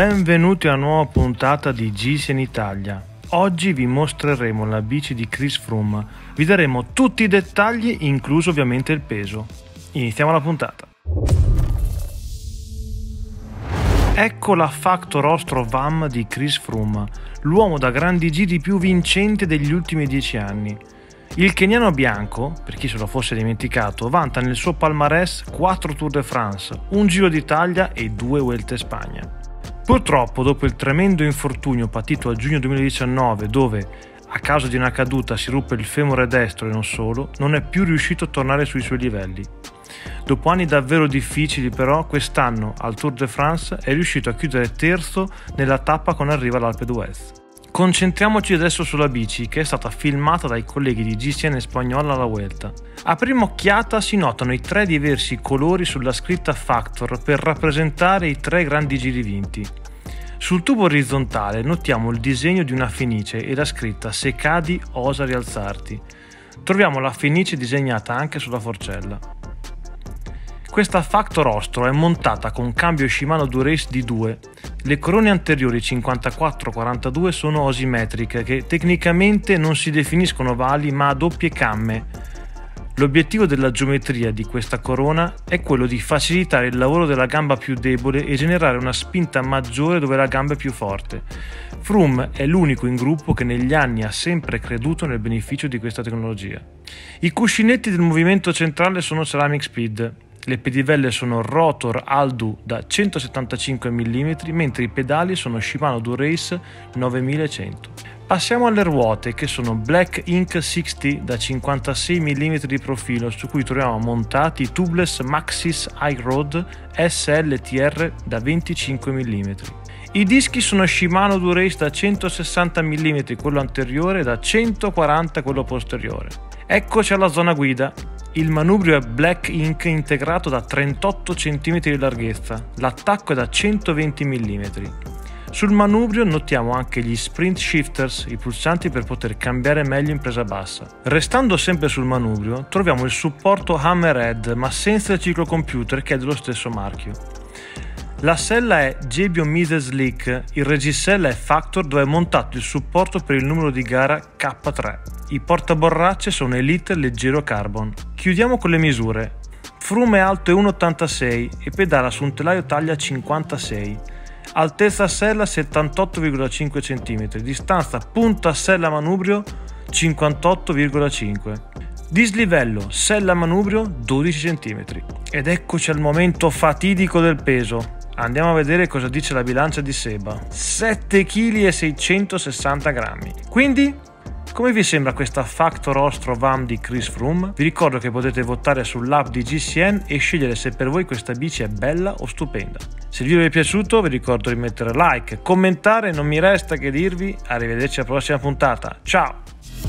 Benvenuti a una nuova puntata di GCN Italia. Oggi vi mostreremo la bici di Chris Froome, vi daremo tutti i dettagli, incluso ovviamente il peso. Iniziamo la puntata. Ecco la Factor Ostro VAM di Chris Froome, l'uomo da grandi giri più vincente degli ultimi 10 anni. Il keniano bianco, per chi se lo fosse dimenticato, vanta nel suo palmarès 4 Tour de France, un Giro d'Italia e 2 Vuelta Spagna. Purtroppo, dopo il tremendo infortunio patito a giugno 2019, dove, a causa di una caduta, si ruppe il femore destro e non solo, non è più riuscito a tornare sui suoi livelli. Dopo anni davvero difficili, però, quest'anno al Tour de France è riuscito a chiudere terzo nella tappa con arrivo all'Alpe d'Huez. Concentriamoci adesso sulla bici, che è stata filmata dai colleghi di GCN Spagnola alla Vuelta. A prima occhiata si notano i 3 diversi colori sulla scritta Factor per rappresentare i 3 grandi giri vinti. Sul tubo orizzontale notiamo il disegno di una fenice e la scritta "Se cadi, osa rialzarti". Troviamo la fenice disegnata anche sulla forcella. Questa Factor Ostro è montata con cambio Shimano Dura Ace Di2. Le corone anteriori 54-42 sono osymetriche, che tecnicamente non si definiscono ovali ma a doppie camme. L'obiettivo della geometria di questa corona è quello di facilitare il lavoro della gamba più debole e generare una spinta maggiore dove la gamba è più forte. Froome è l'unico in gruppo che negli anni ha sempre creduto nel beneficio di questa tecnologia. I cuscinetti del movimento centrale sono CeramicSpeed. Le pedivelle sono Rotor Aldhu da 175 mm, mentre i pedali sono Shimano Dura Ace 9100. Passiamo alle ruote, che sono Black Inc Sixty da 56 mm di profilo, su cui troviamo montati i tubeless Maxxis High Road SLTR da 25 mm. I dischi sono Shimano Dura Ace da 160 mm, quello anteriore, e da 140 quello posteriore. Eccoci alla zona guida. Il manubrio è Black Inc integrato da 38 cm di larghezza, l'attacco è da 120 mm. Sul manubrio notiamo anche gli sprint shifters, i pulsanti per poter cambiare meglio in presa bassa. Restando sempre sul manubrio, troviamo il supporto Hammerhead, ma senza il ciclocomputer, che è dello stesso marchio. La sella è gebioMized Sleak, il reggisella è Factor, dove è montato il supporto per il numero di gara K3. I portaborracce sono Elite Leggero Carbon. Chiudiamo con le misure. Froome è alto 1,86 e pedala su un telaio taglia 56. Altezza sella 78,5 cm, distanza punta sella manubrio 58,5. Dislivello sella manubrio 12 cm. Ed eccoci al momento fatidico del peso. Andiamo a vedere cosa dice la bilancia di Seba. 7,660 kg. Quindi, come vi sembra questa Factor Ostro VAM di Chris Froome? Vi ricordo che potete votare sull'app di GCN e scegliere se per voi questa bici è bella o stupenda. Se il video vi è piaciuto, vi ricordo di mettere like, commentare e non mi resta che dirvi arrivederci alla prossima puntata. Ciao!